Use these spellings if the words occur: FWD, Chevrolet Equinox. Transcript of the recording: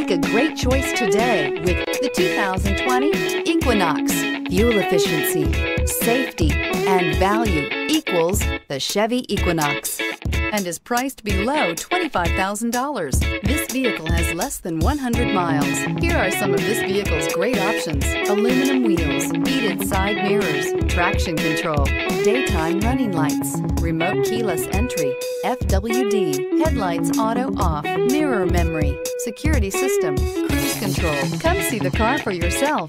Make a great choice today with the 2020 Equinox. Fuel efficiency, safety, and value equals the Chevy Equinox and is priced below $25,000. This vehicle has less than 100 miles. Here are some of this vehicle's great options: aluminum wheels, heated side mirrors, traction control, daytime running lights, remote keyless entry, FWD, headlights auto off, mirror memory, security system, cruise control. Come see the car for yourself.